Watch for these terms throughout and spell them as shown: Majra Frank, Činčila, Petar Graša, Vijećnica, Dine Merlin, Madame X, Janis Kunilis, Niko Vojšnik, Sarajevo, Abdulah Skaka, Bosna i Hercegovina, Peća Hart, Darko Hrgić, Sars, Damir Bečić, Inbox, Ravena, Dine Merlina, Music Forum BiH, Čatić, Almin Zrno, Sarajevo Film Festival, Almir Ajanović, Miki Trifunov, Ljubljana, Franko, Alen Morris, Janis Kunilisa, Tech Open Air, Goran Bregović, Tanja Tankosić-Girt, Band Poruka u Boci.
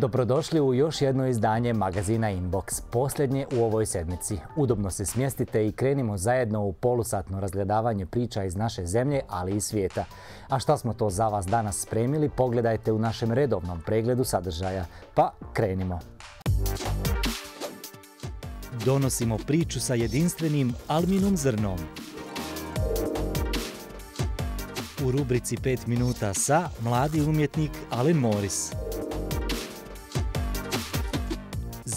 Dobrodošli u još jedno izdanje magazina Inbox, posljednje u ovoj sedmici. Udobno se smjestite i krenimo zajedno u polusatno razgledavanje priča iz naše zemlje, ali i svijeta. A šta smo to za vas danas spremili, pogledajte u našem redovnom pregledu sadržaja. Pa krenimo. Donosimo priču sa jedinstvenim Alminom Zrnom. U rubrici 5 minuta sa mladi umjetnik Alen Morris.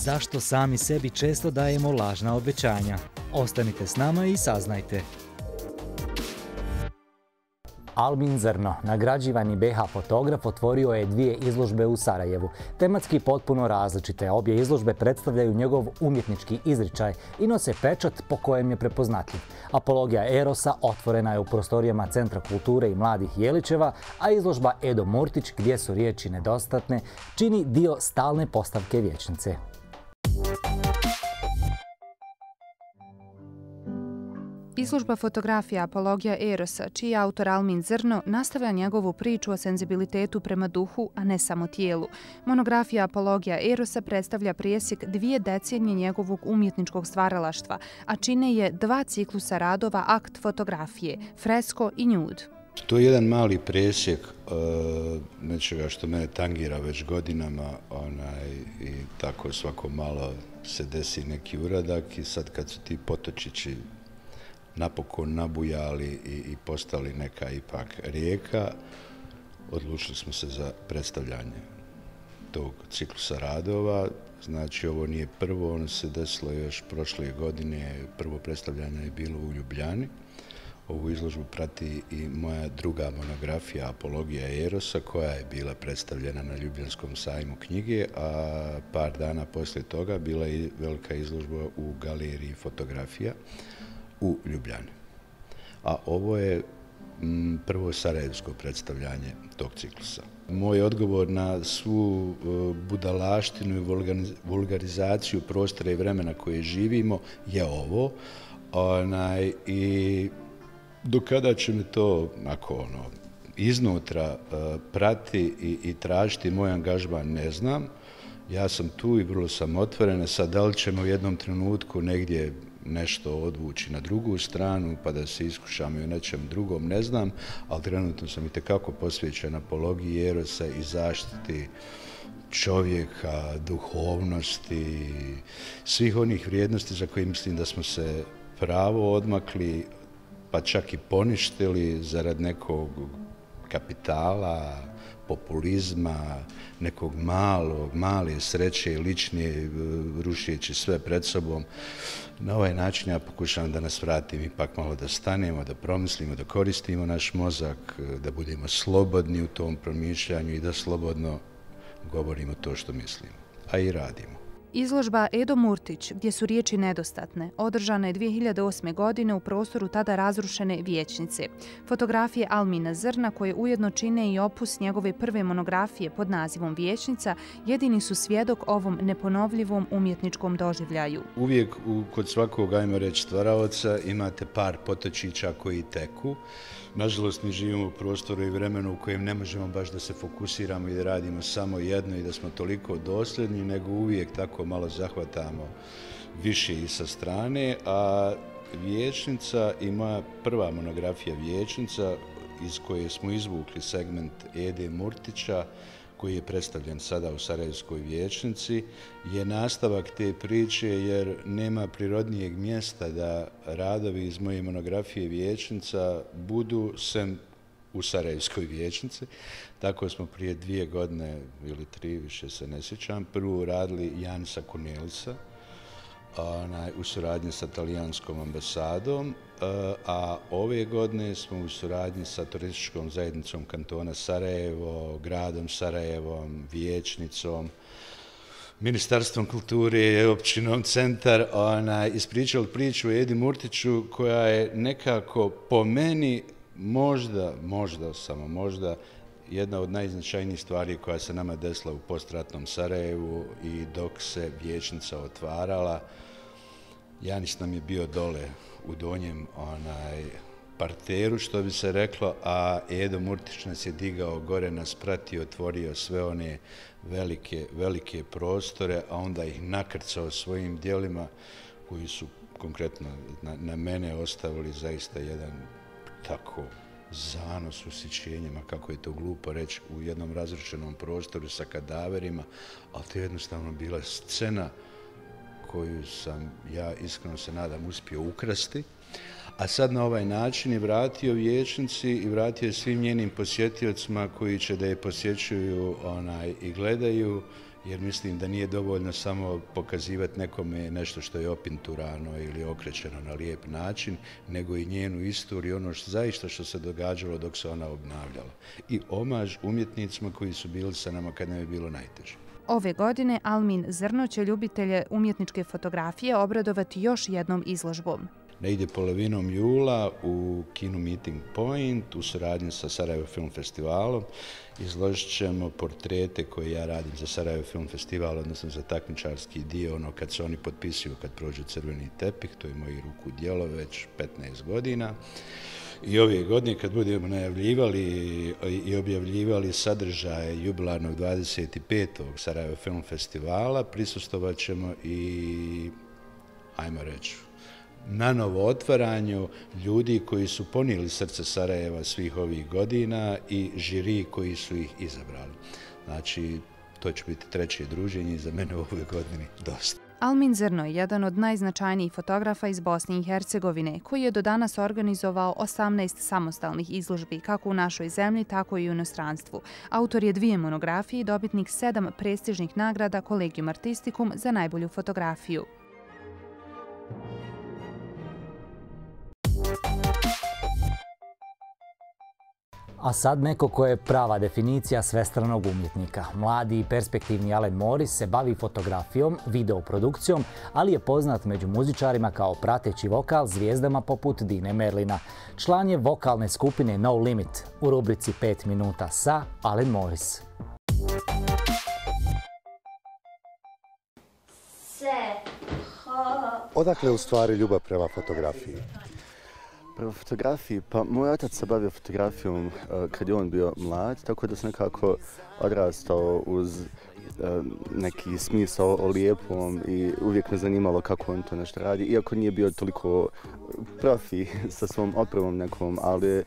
Zašto sami sebi često dajemo lažna obećanja? Ostanite s nama i saznajte. Almin Zrno, nagrađivani BH fotograf, otvorio je dvije izložbe u Sarajevu. Tematski potpuno različite, obje izložbe predstavljaju njegov umjetnički izričaj i nose pečat po kojem je prepoznatljiv. Apologija Erosa otvorena je u prostorijama Centra kulture i mladih Jelićeva, a izložba Edo Murtić, gdje su riječi nedostatne, čini dio stalne postavke vječnice. Izložba fotografija Apologija Erosa, čiji je autor Almin Zrno, nastavlja njegovu priču o senzibilitetu prema duhu, a ne samo tijelu. Monografija Apologija Erosa predstavlja presjek 2 decenije njegovog umjetničkog stvaralaštva, a čine je 2 ciklusa radova akt fotografije, fresko i nude. To je jedan mali presjek nečega što mene tangira već godinama i tako svako malo se desi neki uradak i sad kad su ti potočići napokon nabujali i postali neka ipak rijeka, odlučili smo se za predstavljanje tog ciklusa radova. Znači, ovo nije prvo, ono se desilo još prošle godine, prvo predstavljanje je bilo u Ljubljani. Ovu izložbu prati i moja druga monografija Apologija Erosa, koja je bila predstavljena na Ljubljanskom sajmu knjige, a par dana poslije toga bila je velika izložba u galeriji fotografija u Ljubljani. A ovo je prvo sarajevsko predstavljanje tog ciklusa. Moj odgovor na svu budalaštinu i vulgarizaciju prostora i vremena koje živimo je ovo. I do kada će me to iznutra prati i tražiti moj angažman, ne znam. Ja sam tu i vrlo sam otvorena. Sad, da li ćemo u jednom trenutku negdje nešto odvući na drugu stranu pa da se iskušam i o nečem drugom, ne znam, ali trenutno sam itekako posvećen Apologiji Erosa i zaštiti čovjeka, duhovnosti, svih onih vrijednosti za koje mislim da smo se pravo odmakli, pa čak i poništili zarad nekog kapitala, populizma, nekog male sreće i lične, rušijeći sve pred sobom. Na ovaj način ja pokušam da nas vratim ipak malo da stanemo, da promislimo, da koristimo naš mozak, da budemo slobodni u tom promišljanju i da slobodno govorimo to što mislimo, a i radimo. Izložba Edo Murtić, gdje su riječi nedostatne, održana je 2008. godine u prostoru tada razrušene vijećnice. Fotografije Almina Zrna, koje ujedno čine i opus njegove prve monografije pod nazivom Vijećnica, jedini su svjedok ovom neponovljivom umjetničkom doživljaju. Uvijek kod svakog, ajmo reći, stvaraoca imate par potočića koji teku. Nažalost, mi živimo u prostoru i vremenu u kojem ne možemo baš da se fokusiramo i da radimo samo jedno i da smo toliko dosljedni, nego uvijek tako malo zahvatamo više i sa strane. A Vijećnica i moja prva monografija Vijećnica, iz koje smo izvukli segment Ede Murtića, koji je predstavljen sada u Sarajevskoj vijećnici, je nastavak te priče, jer nema prirodnijeg mjesta da radovi iz moje monografije Vijećnica budu sem u Sarajevskoj vijećnici. Tako smo prije 2 godine ili 3, više se ne sjećam, prvo radili Janisa Kunilisa u suradnji sa talijanskom ambasadom, a ove godine smo u suradnji sa turističkom zajednicom kantona Sarajevo, gradom Sarajevom, vijećnicom, Ministarstvom kulture, općinom Centar, ispričali priču o Edi Murtiću, koja je nekako po meni možda, jedna od najznačajnijih stvari koja se nama desila u postratnom Sarajevu. I dok se vijećnica otvarala, Janis nam je bio dole u Donjem parteru, što bi se reklo, a Edo Murtić nas je digao gore, nas pratio, otvorio sve one velike prostore, a onda ih nakrcao svojim dijelima koji su konkretno na mene ostavili zaista jedan tako zanos usjećenjima, kako je to glupo reći, u jednom razrušenom prostoru sa kadaverima, ali to je jednostavno bila scena koju sam, ja iskreno se nadam, uspio ukrasti, a sad na ovaj način je vratio Vijećnici i vratio je svim njenim posjetiocima koji će da je posjećuju i gledaju, jer mislim da nije dovoljno samo pokazivati nekome nešto što je opinturano ili okrećeno na lijep način, nego i njenu istoriju, ono zaista što se događalo dok se ona obnavljala. I omaž umjetnicima koji su bili sa nama kad nam je bilo najteže. Ove godine Almin Zrno će ljubitelje umjetničke fotografije obradovati još jednom izložbom. Ide polovinom jula u kinu Meeting Point u saradnji sa Sarajevo Film Festivalom. Izložit ćemo portrete koje ja radim za Sarajevo Film Festival, odnosno za takmičarski dio, ono kad se oni potpisuju kad prođu crveni tepih, to je moji ruku djelo već 15 godina. I ove godine kad budemo najavljivali i objavljivali sadržaje jubilarnog 25. Sarajevo Film Festivala, prisustovat ćemo i, ajmo reći, na novo otvaranju ljudi koji su ponijeli srce Sarajeva svih ovih godina i žiri koji su ih izabrali. Znači, to će biti treće druženje i za mene u ovoj godini dosta. Almin Zrno je jedan od najznačajnijih fotografa iz Bosne i Hercegovine, koji je do danas organizovao 18 samostalnih izložbi, kako u našoj zemlji, tako i u inostranstvu. Autor je 2 monografije i dobitnik 7 prestižnih nagrada Collegium Artisticum za najbolju fotografiju. A sad neko ko je prava definicija svestranog umjetnika. Mladi i perspektivni Alen Morris se bavi fotografijom, videoprodukcijom, ali je poznat među muzičarima kao prateći vokal zvijezdama poput Dine Merlina. Član je vokalne skupine No Limit u rubrici 5 minuta sa Alen Morris. Odakle u stvari ljubav prema fotografiji? Prema fotografiji, pa moj otac se bavio fotografijom kad je on bio mlad, tako da sam nekako odrastao uz neki smisao o lijepom i uvijek me zanimalo kako on to nešto radi, iako nije bio toliko profi sa svom opremom nekom, ali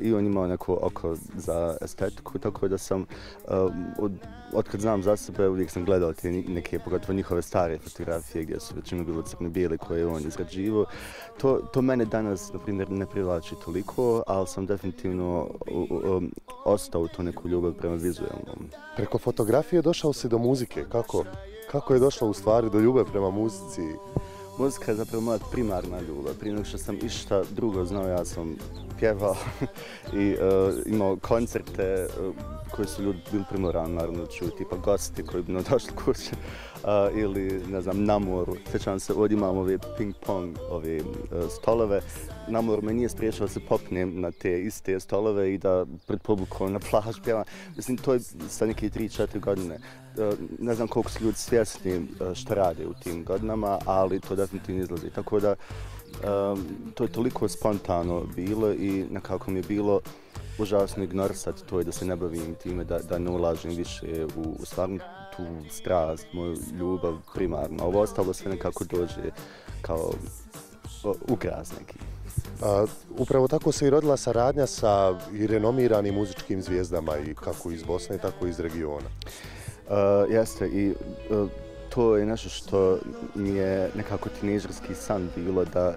i on imao neko oko za estetiku, tako da sam, otkad znam za sebe, uvijek sam gledao te neke, pogotovo njihove stare fotografije gdje su većina bilo crno-bijele koje je on izrađivao. To mene danas, na primjer, ne privlači toliko, ali sam definitivno ostao u to neku ljubav prema vizualnom. Preko fotografije došao si do muzike, kako? Kako je došlo u stvari do ljubav prema muzici? Muzika je zapravo moja primarna ljubav. Prije nego što sam išta drugo znao, ja sam pjevao i imao koncerte koji su ljudi bili primorani, naravno, čuti, pa gosti koji bi nam došli kuće ili, ne znam, na moru. Sjećam se, ovdje imam ove ping-pong stolove. Na moru me nije spriječilo da se popnem na te iste stolove i da pred publikom na plažu pjevam. Mislim, to je sa neke 3-4 godine. Ne znam koliko su ljudi svjesni što rade u tim godinama, ali to definitivno izlazi. Tako da, to je toliko spontano bilo i nekako mi je bilo užasno ignorisati to i da se ne bavim time, da ne ulažem više u stvarno tu strast, moju ljubav primarno. Ovo ostalo sve nekako dođe kao ukras neki. Upravo tako se i rodila saradnja sa i renomiranim muzičkim zvijezdama, i kako iz Bosne, tako i iz regiona. Jeste, i to je nešto što mi je nekako tinejdžerski san bilo, da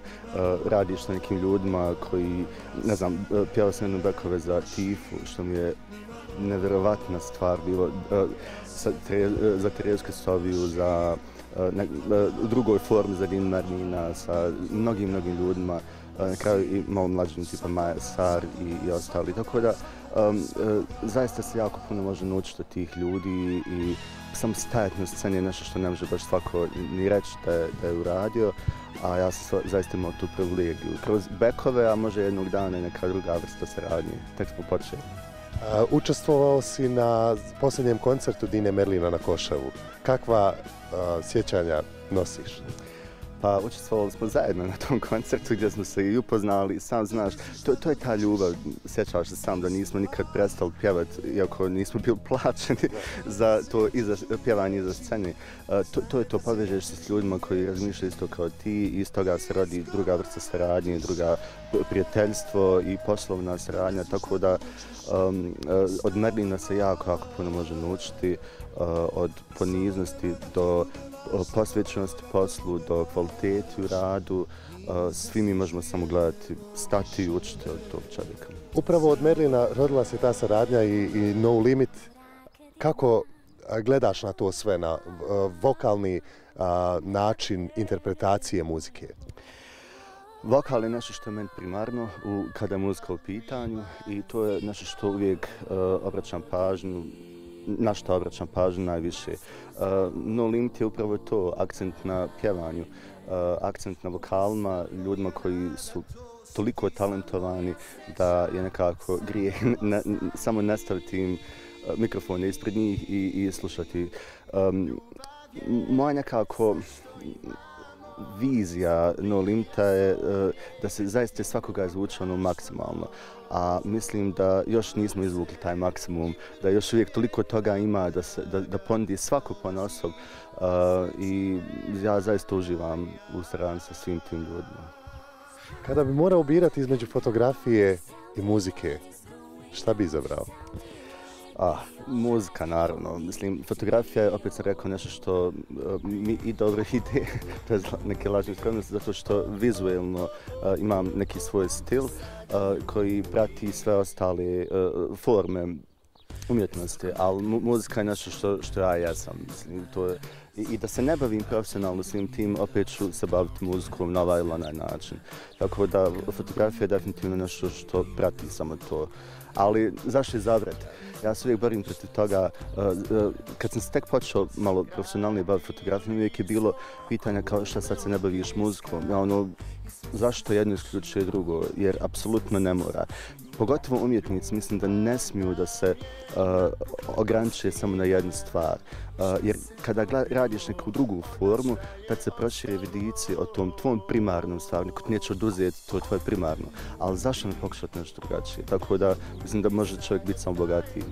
radiš sa nekim ljudima koji, ne znam, pjevao sam jednom bekove za Tifu, što mi je nevjerovatna stvar bilo, za Tereške Soviju, za drugoj formi, za Dine Merlina, sa mnogim ljudima, na kraju i malo mlađim tipa Maja, Sars i ostali, tako da zaista se jako puno može naučiti od tih ljudi i sam stajati na sceni je nešto što ne može baš svako ni reći da je uradio, a ja sam zaista imao tu privilegiju. Kroz bekove, a može jednog dana i neka druga vrsta saradnje. Tek smo počeli. Učestvovao si na posljednjem koncertu Dine Merlina na Košavu. Kakva sjećanja nosiš? Pa učestvovali smo zajedno na tom koncertu gdje smo se i upoznali, sam znaš, to je ta ljubav, sjećaš se sam da nismo nikad prestali pjevati, iako nismo bili plaćeni za to pjevanje iza scene. To je to, povežeš se s ljudima koji razmišljaju isto kao ti i iz toga se rodi druga vrsta saradnje, druga prijateljstvo i poslovna saradnja, tako da od Merlina se jako puno može naučiti, od poniznosti do posvećenosti poslu, do kvaliteti u radu. Svi mi možemo samo gledati, stati i učiti od tog čovjeka. Upravo od Merlina rodila se ta saradnja i No Limit. Kako gledaš na to sve, na vokalni način interpretacije muzike? Vokal je nešto što je meni primarno kada je muzika u pitanju i to je nešto što uvijek obraćam pažnju, na što obraćam pažnju najviše. No Limit je upravo to, akcent na pjevanju, akcent na vokalima, ljudima koji su toliko talentovani da je nekako grijeh samo nastaviti im mikrofone ispred njih i slušati. Moja nekako vizija No Limita je da se zaista svakoga izvuče ono maksimalno, a mislim da još nismo izvukli taj maksimum, da još uvijek toliko toga ima da ponudi svako ponaosob i ja zaista uživam u saradnji sa svim tim ljudima. Kada bi morao birati između fotografije i muzike, šta bi izabrao? Muzika, naravno. Mislim, fotografija je, opet sam rekao, nešto što mi i dobro ide, bez neke lažne skromnosti, zato što vizuelno imam neki svoj stil koji prati sve ostale forme umjetnosti, ali muzika je nešto što ja jesam. I da se ne bavim profesionalno svim tim, opet ću se baviti muzikom na ovaj ili onaj način. Tako da fotografija je definitivno nešto što prati samo to. Ali zašto izabrati? Ja se uvijek borim protiv toga, kad sam se tek počeo malo profesionalnije baviti fotografijom, uvijek je bilo pitanja kao šta sad se ne baviš muzikom, ja ono, zašto jedno isključuje drugo, jer apsolutno ne mora. Pogotovo umjetnici mislim da ne smiju da se ograniče samo na jednu stvar, jer kada radiš neku drugu formu, tad se prošire vidici o tom tvom primarnom stvaru, neko ti neće oduzeti to tvoje primarno, ali zašto ne pokušati nešto drugačije, tako da mislim da može čovjek biti samo bogatiji.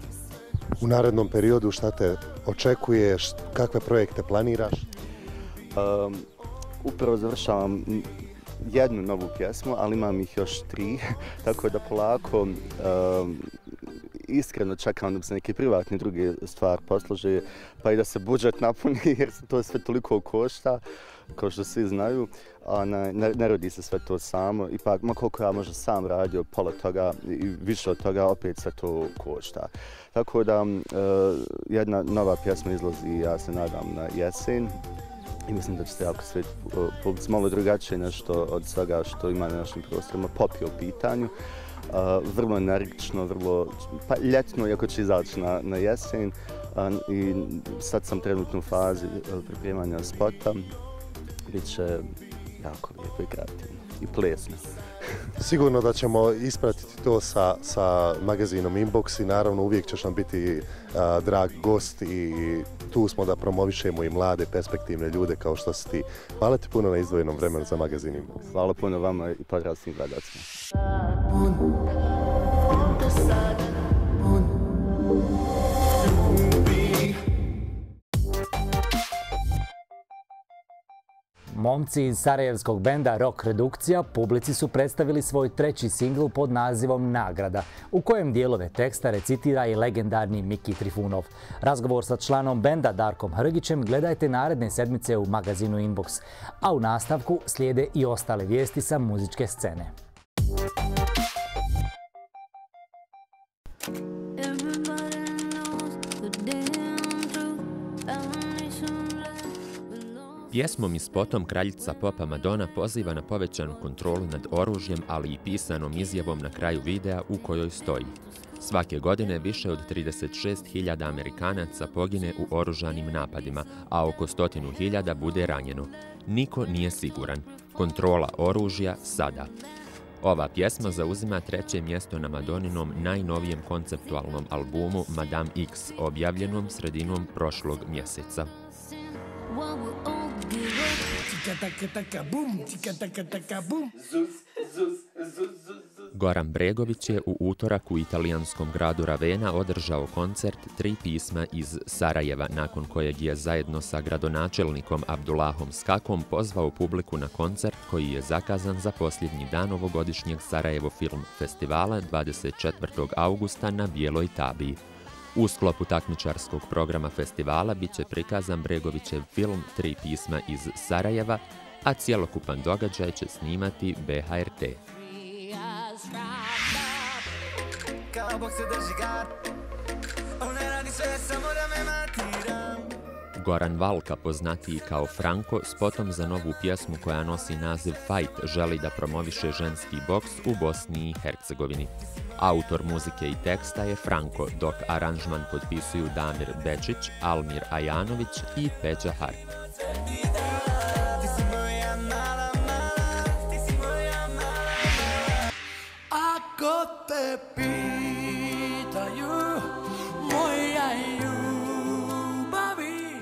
U narednom periodu šta te očekuješ, kakve projekte planiraš? Upravo završavam jednu novu pjesmu, ali imam ih još 3, tako da polako iskreno čekam da se neke privatne druge stvari poslože, pa i da se budžet napuni jer to sve toliko košta, kao što svi znaju, a ne rodi se sve to samo. Ipak, koliko ja možda sam radio, pola toga i više od toga, opet sve to košta. Tako da jedna nova pjesma izlazi, ja se nadam, na jesen. I mislim da će se jako svijet pobiti malo drugačije nešto od svega što ima na našim prostorima. Pop je u pitanju, vrlo energično, vrlo ljetno, iako će izaći na jesen. I sad sam trenutno u fazi pripremanja spota. Biće jako lijepo i kreativno i plesno. Sigurno da ćemo ispratiti to sa magazinom Inbox i naravno uvijek ćeš nam biti drag gost i tu smo da promovišemo i mlade perspektivne ljude kao što si ti. Hvala ti puno na izdvojenom vremenu za magazin Inbox. Hvala puno vama i pozdrav svim gledacima. Momci iz sarajevskog benda Rock Redukcija publici su predstavili svoj 3. singl pod nazivom Nagrada, u kojem dijelove teksta recitira i legendarni Miki Trifunov. Razgovor sa članom benda Darkom Hrgićem gledajte naredne sedmice u magazinu Inbox, a u nastavku slijede i ostale vijesti sa muzičke scene. Pjesmom i spotom kraljica popa Madonna poziva na povećanu kontrolu nad oružjem, ali i pisanom izjavom na kraju videa u kojoj stoji: svake godine više od 36.000 Amerikanaca pogine u oružanim napadima, a oko 100.000 bude ranjeno. Niko nije siguran. Kontrola oružja sada. Ova pjesma zauzima 3. mjesto na Madoninom najnovijem konceptualnom albumu Madame X, objavljenom sredinom prošlog mjeseca. What will all give up? Goran Bregović je u utorak u italijanskom gradu Ravena održao koncert Tri pisma iz Sarajeva, nakon kojeg je zajedno sa gradonačelnikom Abdulahom Skakom pozvao publiku na koncert koji je zakazan za posljednji dan ovogodišnjeg Sarajevo Film Festivala 24. augusta na Bijeloj Tabiji. U sklopu takmičarskog programa festivala biće prikazan Bregovićev film Tri pisma iz Sarajeva, a cjelokupan događaj će snimati BHRT. Goran Valka, poznatiji kao Franko, spotom za novu pjesmu koja nosi naziv Fight, želi da promoviše ženski boks u Bosni i Hercegovini. Autor muzike i teksta je Franko, dok aranžman potpisuju Damir Bečić, Almir Ajanović i Peća Hart. Ako te pitaju moja ljubavi.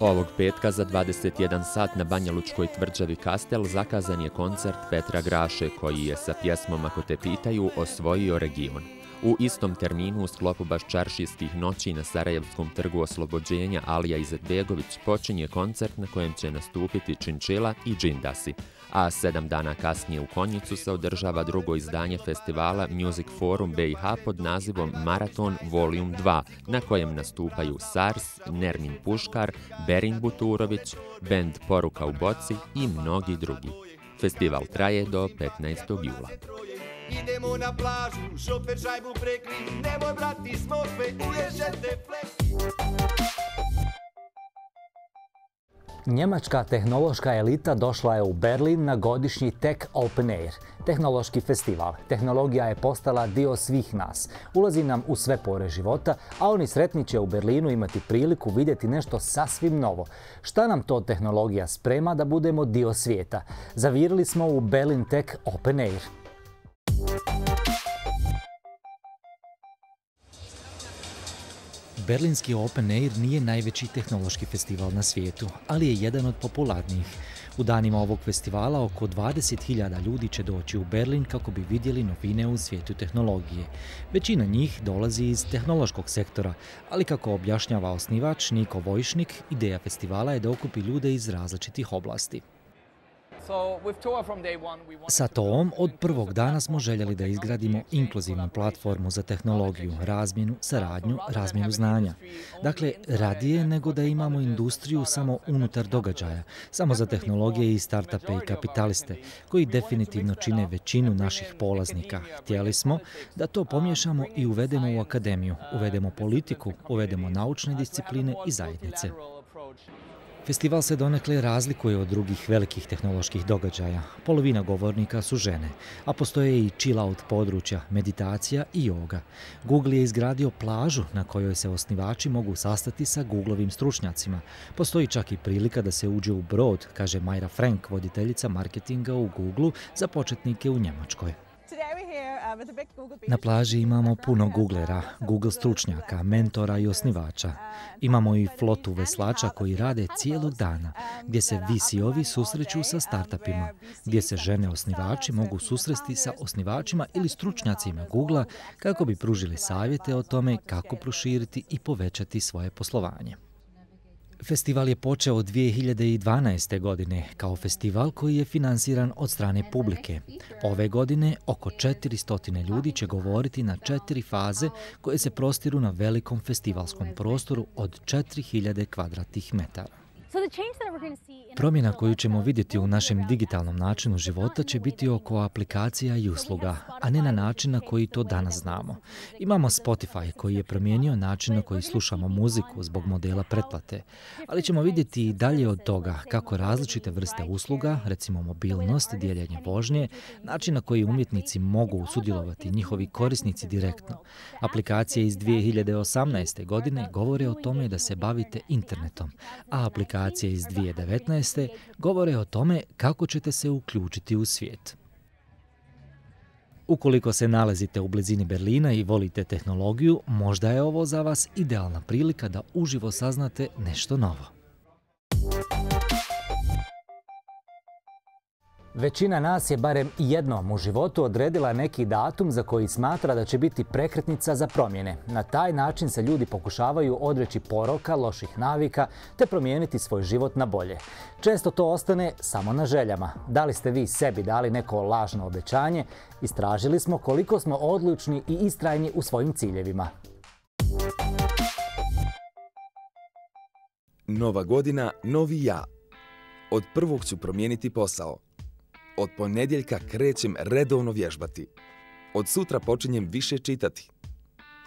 Ovog petka za 21 sat na Banjalučkoj tvrđavi Kastel zakazan je koncert Petra Graše, koji je sa pjesmom Ako te pitaju osvojio region. U istom terminu u sklopu Baščaršijskih noći na Sarajevskom trgu oslobođenja Alija Izetbegović počinje koncert na kojem će nastupiti Činčila i Džindasi, a 7 dana kasnije u Konjicu se održava drugo izdanje festivala Music Forum BiH pod nazivom Maraton Volume 2, na kojem nastupaju Sars, Nermin Puškar, Berin Buturović, Band Poruka u Boci i mnogi drugi. Festival traje do 15. jula. Idemo na plažu, šope žajbu prekli, nemoj brati smokve, uježete plesi. Njemačka tehnološka elita došla je u Berlin na godišnji Tech Open Air, tehnološki festival. Tehnologija je postala dio svih nas, ulazi nam u sve pore života, a oni sretni će u Berlinu imati priliku vidjeti nešto sasvim novo. Šta nam to tehnologija sprema da budemo dio svijeta? Zavirili smo u Berlin Tech Open Air. Berlinski Open Air nije najveći tehnološki festival na svijetu, ali je jedan od popularnijih. U danima ovog festivala oko 20.000 ljudi će doći u Berlin kako bi vidjeli novine u svijetu tehnologije. Većina njih dolazi iz tehnološkog sektora, ali kako objašnjava osnivač Niko Vojšnik, ideja festivala je da okupi ljude iz različitih oblasti. Sa Toom od prvog dana smo željeli da izgradimo inkluzivnu platformu za tehnologiju, razmjenu, saradnju, razmjenu znanja. Dakle, radije nego da imamo industriju samo unutar događaja, samo za tehnologije i startupe i kapitaliste, koji definitivno čine većinu naših polaznika. Htjeli smo da to pomiješamo i uvedemo u akademiju, uvedemo politiku, uvedemo naučne discipline i zajednice. Festival se donekle razlikuje od drugih velikih tehnoloških događaja. Polovina govornika su žene, a postoje i chill-out područja, meditacija i joga. Google je izgradio plažu na kojoj se osnivači mogu sastati sa Googlovim stručnjacima. Postoji čak i prilika da se uđe u brod, kaže Majra Frank, voditeljica marketinga u Googleu za početnike u Njemačkoj. Na plaži imamo puno Googlera, Google stručnjaka, mentora i osnivača. Imamo i flotu veslača koji rade cijelog dana, gdje se VC-ovi susreću sa startupima, gdje se žene osnivači mogu susresti sa osnivačima ili stručnjacima Googlea kako bi pružili savjete o tome kako proširiti i povećati svoje poslovanje. Festival je počeo 2012. godine kao festival koji je finansiran od strane publike. Ove godine oko 400 ljudi će govoriti na 4 faze koje se prostiru na velikom festivalskom prostoru od 4000 kvadratnih metara. Promjena koju ćemo vidjeti u našem digitalnom načinu života će biti oko aplikacija i usluga, a ne na način na koji to danas znamo. Imamo Spotify koji je promijenio način na koji slušamo muziku zbog modela pretplate, ali ćemo vidjeti i dalje od toga kako različite vrste usluga, recimo mobilnost, dijeljenje vožnje, način na koji umjetnici mogu sudjelovati njihovi korisnici direktno. Aplikacije iz 2018. godine govore o tome da se bavite internetom, a aplikacije iz 2019. govore o tome kako ćete se uključiti u svijet. Ukoliko se nalazite u blizini Berlina i volite tehnologiju, možda je ovo za vas idealna prilika da uživo saznate nešto novo. Većina nas je barem jednom u životu odredila neki datum za koji smatra da će biti prekretnica za promjene. Na taj način se ljudi pokušavaju odreći poroka, loših navika te promijeniti svoj život na bolje. Često to ostane samo na željama. Da li ste vi sebi dali neko lažno obećanje? Istražili smo koliko smo odlučni i istrajni u svojim ciljevima. Nova godina, novi ja. Od prvog ću promijeniti posao. Od ponedjeljka krećem redovno vježbati. Od sutra počinjem više čitati.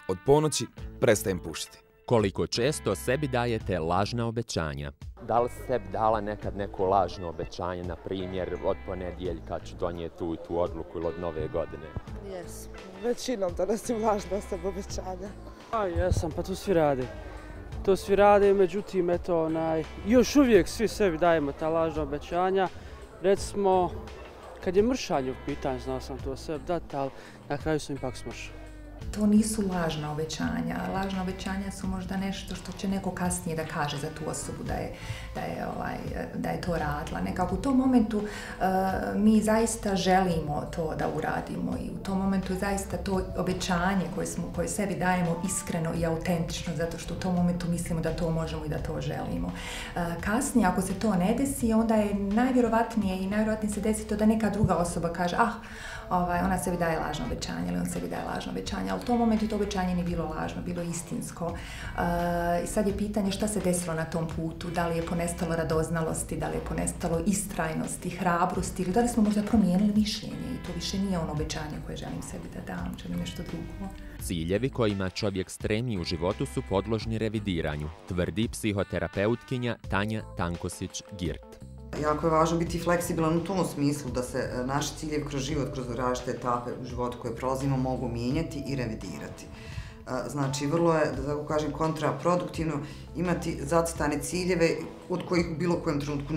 Od ponoći prestajem pušiti. Koliko često sebi dajete lažna obećanja? Da li ste sebi dala nekad neko lažno obećanje, na primjer od ponedjeljka ću donijeti tu i tu odluku ili od nove godine? Jes, većinom donosim lažna sebi obećanja. A jesam, pa to svi rade, međutim, eto, još uvijek svi sebi dajemo ta lažna obećanja. Recimo, kad je mršanje u pitanju, znao sam to sebi dati, ali na kraju sam ipak smršao. To nisu lažna obećanja. Lažna obećanja su možda nešto što će neko kasnije da kaže za tu osobu da je to radila. Nekako u tom momentu mi zaista želimo to da uradimo i u tom momentu je zaista to obećanje koje sebi dajemo iskreno i autentično, zato što u tom momentu mislimo da to možemo i da to želimo. Kasnije, ako se to ne desi, onda je najvjerovatnije se desi to da neka druga osoba kaže ona sebi daje lažno obećanje ili on sebi daje lažno obećanje, ali u tom momentu to obećanje nije bilo lažno, bilo istinsko. I sad je pitanje šta se desilo na tom putu, da li je ponestalo radoznalosti, da li je ponestalo istrajnosti, hrabrosti ili da li smo možda promijenili mišljenje i to više nije ono obećanje koje želim sebi da dam, želim nešto drugo. Ciljevi kojima čovjek stremi u životu su podložni revidiranju, tvrdi psihoterapeutkinja Tanja Tankosić-Girt. Jako je važno biti fleksibilan u tom smislu da se naši ciljevi kroz život, kroz različite etape u životu koje prolazimo mogu mijenjati i revidirati. Znači, vrlo je, da tako kažem, kontraproduktivno imati zacrtane ciljeve od kojih u bilo kojem trenutku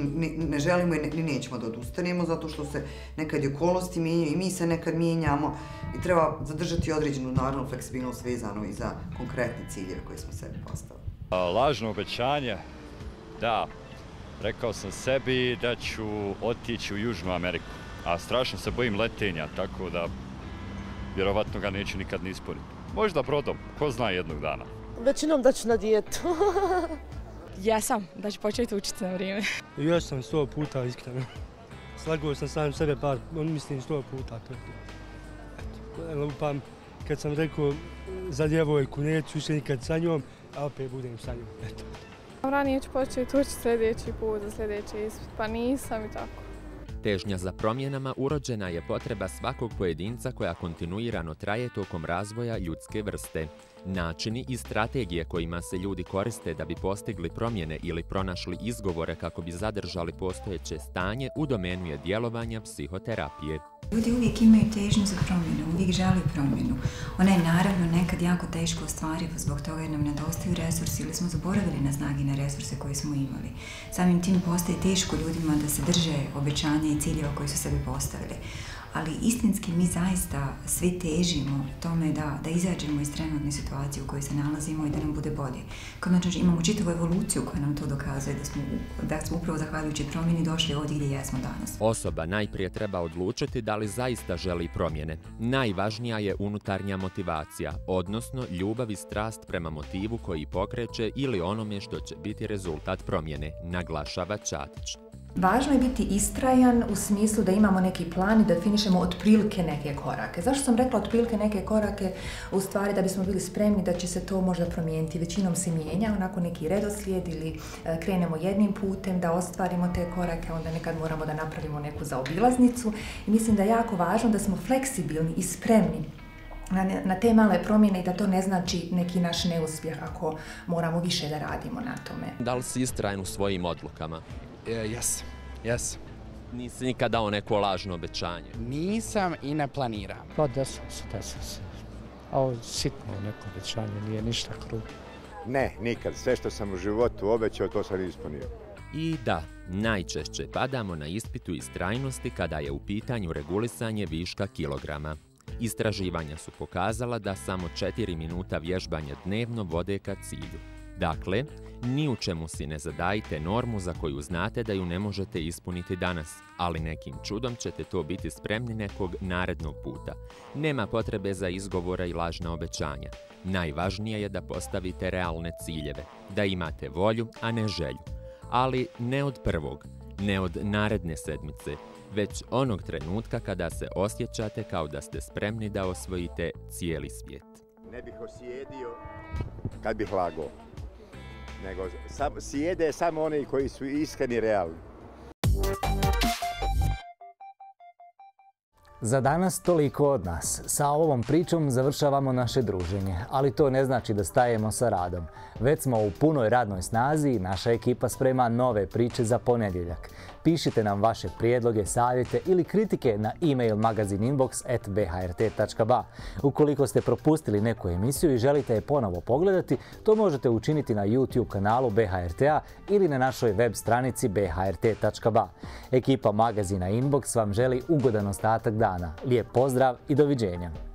ne želimo i nećemo da odustanemo, zato što se nekad i okolnosti mijenjaju i mi se nekad mijenjamo i treba zadržati određenu, naravno, fleksibilnost vezano i za konkretne ciljeve koje smo sebi postavili. Lažno obećanje, da. Rekao sam sebi da ću otići u Južnu Ameriku, a strašno se bojim letenja, tako da vjerovatno ga neću nikad ni ispuniti. Možda brodom, ko zna jednog dana. Većinom da ću na dijetu. Jesam, da ću početi učiti na vrijeme. Još sam 100 puta iskreno. Slagao sam sam sebe par, mislim 100 puta. Lupam, kad sam rekao za djevojku neću više nikad sa njom, a opet budem sa njom. Ranije ću početi učiti sljedeći put za sljedeći ispit, pa nisam i tako. Težnja za promjenama urođena je potreba svakog pojedinca koja kontinuirano traje tokom razvoja ljudske vrste. Načini i strategije kojima se ljudi koriste da bi postigli promjene ili pronašli izgovore kako bi zadržali postojeće stanje u domenu je djelovanja psihoterapije. Ljudi uvijek imaju težnju za promjenu, uvijek žele promjenu. Ona je naravno nekad jako teško ostvariva zbog toga jer nam nedostaju resursi ili smo zaboravili na snage i na resurse koje smo imali. Samim tim postaje teško ljudima da se drže obećanja i ciljeva koje su sebi postavili. Ali istinski mi zaista svi težimo tome da izađemo iz trenutne situacije u kojoj se nalazimo i da nam bude bolje. Konačno imamo čitavu evoluciju koja nam to dokazuje da smo upravo zahvaljujući promjeni došli ovdje gdje jesmo danas. Osoba najprije treba odlučiti da li zaista želi promjene. Najvažnija je unutarnja motivacija, odnosno ljubav i strast prema motivu koji pokreće ili onome što će biti rezultat promjene, naglašava Čatić. Važno je biti istrajan u smislu da imamo neki plan i da definišemo otprilike neke korake. Zašto sam rekla otprilike neke korake? U stvari da bismo bili spremni da će se to možda promijeniti. Većinom se mijenja onako neki redoslijed ili krenemo jednim putem da ostvarimo te korake, onda nekad moramo da napravimo neku zaobilaznicu. I mislim da je jako važno da smo fleksibilni i spremni na te male promjene i da to ne znači neki naš neuspjeh ako moramo više da radimo na tome. Da li si istrajan u svojim odlukama? Jesam. Nisi nikad dao neko lažno obećanje? Nisam i ne planiram. Pa desam se. A ovo sitno neko obećanje, nije ništa krupo. Ne, nikad. Sve što sam u životu obećao, to sam ispunio. I da, najčešće padamo na ispitu istrajnosti kada je u pitanju regulisanje viška kilograma. Istraživanja su pokazala da samo 4 minuta vježbanja dnevno vode ka cilju. Dakle, ni u čemu si ne zadajte normu za koju znate da ju ne možete ispuniti danas, ali nekim čudom ćete to biti spremni nekog narednog puta. Nema potrebe za izgovora i lažna obećanja. Najvažnije je da postavite realne ciljeve, da imate volju, a ne želju. Ali ne od prvog, ne od naredne sedmice, već onog trenutka kada se osjećate kao da ste spremni da osvojite cijeli svijet. Ne bih osjedio kad bih lagao, nego sjede samo oni koji su iskreni i realni. Za danas toliko od nas. Sa ovom pričom završavamo naše druženje, ali to ne znači da stajemo sa radom. Već smo u punoj radnoj snazi i naša ekipa sprema nove priče za ponedjeljak. Pišite nam vaše prijedloge, savjete ili kritike na e-mail magazin inbox@bhrt.ba. Ukoliko ste propustili neku emisiju i želite je ponovo pogledati, to možete učiniti na YouTube kanalu BHRT-a ili na našoj web stranici bhrt.ba. Ekipa magazina Inbox vam želi ugodan ostatak dana. Lijep pozdrav i doviđenja!